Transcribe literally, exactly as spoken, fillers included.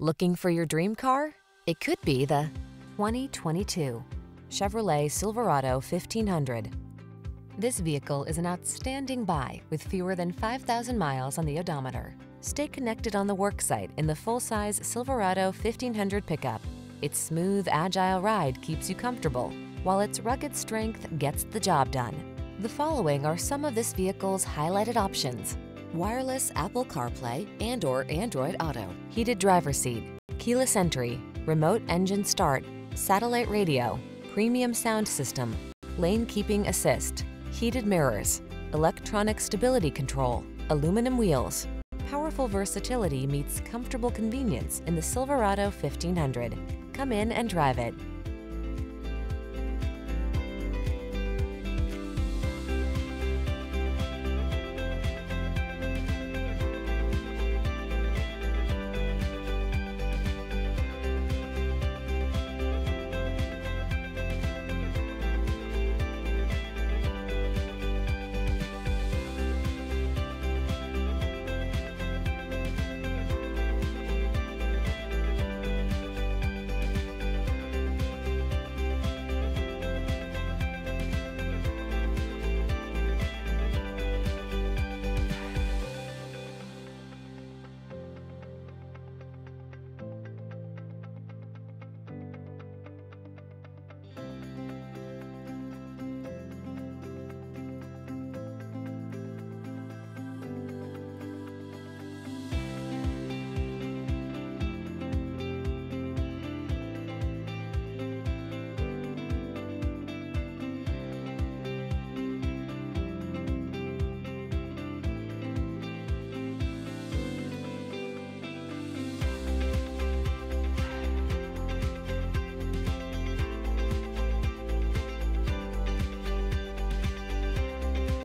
Looking for your dream car? It could be the twenty twenty-two Chevrolet Silverado fifteen hundred. This vehicle is an outstanding buy with fewer than five thousand miles on the odometer. Stay connected on the worksite in the full-size Silverado fifteen hundred pickup. Its smooth, agile ride keeps you comfortable, while its rugged strength gets the job done. The following are some of this vehicle's highlighted options: wireless Apple CarPlay and or Android Auto, heated driver's seat, keyless entry, remote engine start, satellite radio, premium sound system, lane keeping assist, heated mirrors, electronic stability control, aluminum wheels. Powerful versatility meets comfortable convenience in the Silverado fifteen hundred. Come in and drive it.